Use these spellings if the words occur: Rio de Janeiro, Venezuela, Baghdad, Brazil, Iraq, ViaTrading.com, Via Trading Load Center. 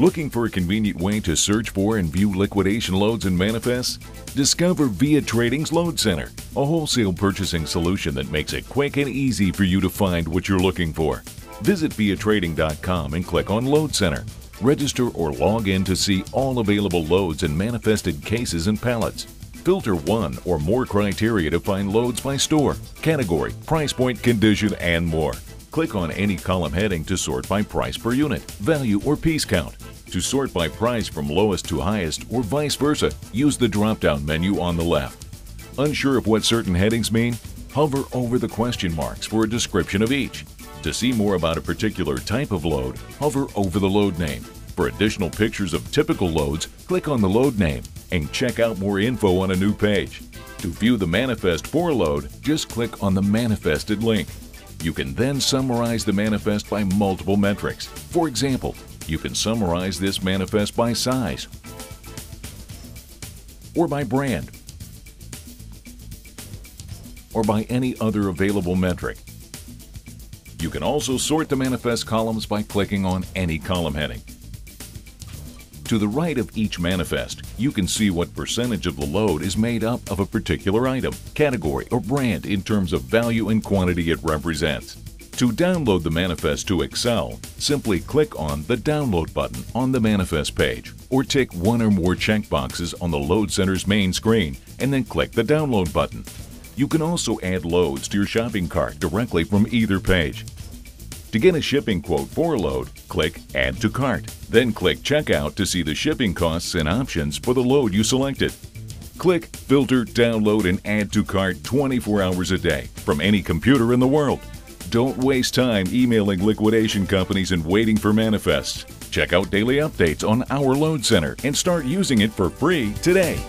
Looking for a convenient way to search for and view liquidation loads and manifests? Discover Via Trading's Load Center, a wholesale purchasing solution that makes it quick and easy for you to find what you're looking for. Visit ViaTrading.com and click on Load Center. Register or log in to see all available loads and manifested cases and pallets. Filter one or more criteria to find loads by store, category, price point, condition, and more. Click on any column heading to sort by price per unit, value, or piece count. To sort by price from lowest to highest or vice versa, use the drop-down menu on the left. Unsure of what certain headings mean? Hover over the question marks for a description of each. To see more about a particular type of load, hover over the load name. For additional pictures of typical loads, click on the load name and check out more info on a new page. To view the manifest for load, just click on the manifested link. You can then summarize the manifest by multiple metrics. For example, you can summarize this manifest by size, or by brand, or by any other available metric. You can also sort the manifest columns by clicking on any column heading. To the right of each manifest, you can see what percentage of the load is made up of a particular item, category, or brand in terms of value and quantity it represents. To download the manifest to Excel, simply click on the Download button on the manifest page, or tick one or more checkboxes on the Load Center's main screen, and then click the Download button. You can also add loads to your shopping cart directly from either page. To get a shipping quote for a load, click Add to Cart. Then click Checkout to see the shipping costs and options for the load you selected. Click Filter, Download, and Add to Cart 24 hours a day from any computer in the world. Don't waste time emailing liquidation companies and waiting for manifests. Check out daily updates on our Load Center and start using it for free today.